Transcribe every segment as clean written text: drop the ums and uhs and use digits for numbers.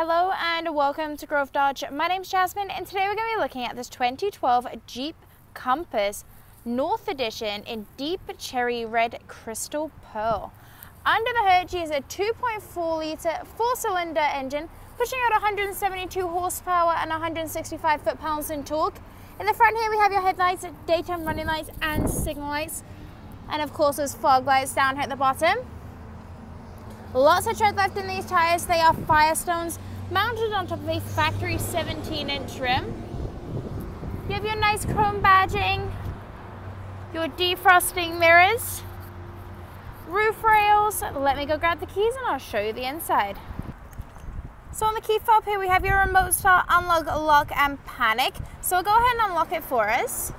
Hello and welcome to Grove Dodge. My name's Jasmine and today we're going to be looking at this 2012 Jeep Compass North Edition in deep cherry red crystal pearl. Under the hood she has a 2.4 litre four-cylinder engine pushing out 172 horsepower and 165 foot-pounds in torque. In the front here we have your headlights, daytime running lights and signal lights, and of course there's fog lights down here at the bottom. Lots of tread left in these tyres. They are Firestones, mounted on top of a factory 17-inch rim. You have your nice chrome badging, your defrosting mirrors, roof rails. Let me go grab the keys and I'll show you the inside. So on the key fob here we have your remote start, unlock, lock and panic. So we'll go ahead and unlock it for us.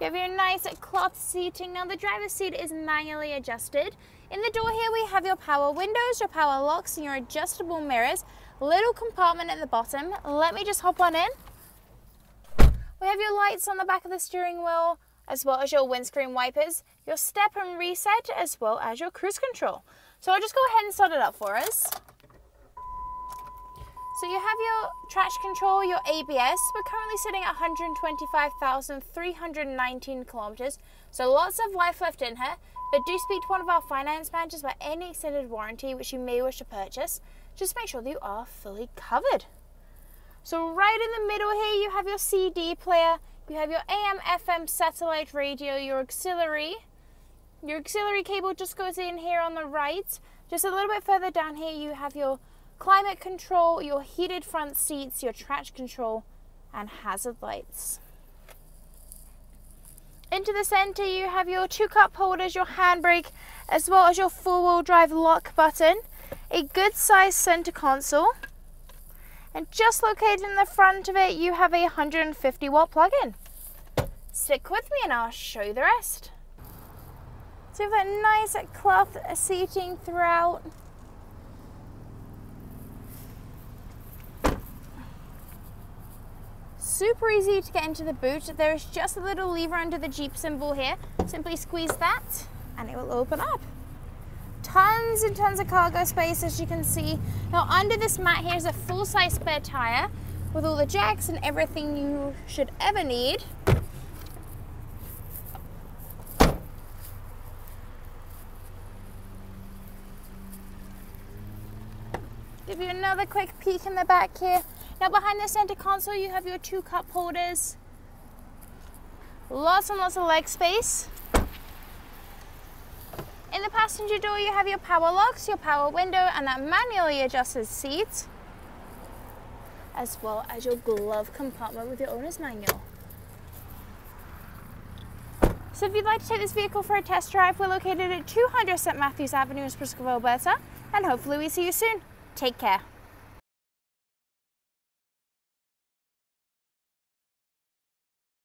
You have your nice cloth seating. Now the driver's seat is manually adjusted. In the door here we have your power windows, your power locks and your adjustable mirrors. Little compartment at the bottom. Let me just hop on in. We have your lights on the back of the steering wheel, as well as your windscreen wipers, your step and reset, as well as your cruise control. So I'll just go ahead and start it up for us. So you have your traction control, your ABS. We're currently sitting at 125,319 kilometers, so lots of life left in her. But do speak to one of our finance managers about any extended warranty which you may wish to purchase. Just make sure that you are fully covered. So right in the middle here, you have your CD player, you have your AM, FM, satellite radio, your auxiliary. Your auxiliary cable just goes in here on the right. Just a little bit further down here, you have your climate control, your heated front seats, your traction control, and hazard lights. Into the center, you have your two cup holders, your handbrake, as well as your four-wheel drive lock button, a good-sized center console, and just located in the front of it, you have a 150-watt plug-in. Stick with me and I'll show you the rest. So you have a nice cloth seating throughout. Super easy to get into the boot. There is just a little lever under the Jeep symbol here. Simply squeeze that and it will open up. Tons and tons of cargo space, as you can see. Now under this mat here is a full-size spare tire with all the jacks and everything you should ever need. Give you another quick peek in the back here. Now behind the center console you have your two cup holders. Lots and lots of leg space. In the passenger door you have your power locks, your power window and that manually adjusted seat, as well as your glove compartment with your owner's manual. So if you'd like to take this vehicle for a test drive, we're located at 200 St. Matthews Avenue in Spruce Grove, Alberta, and hopefully we see you soon. Take care.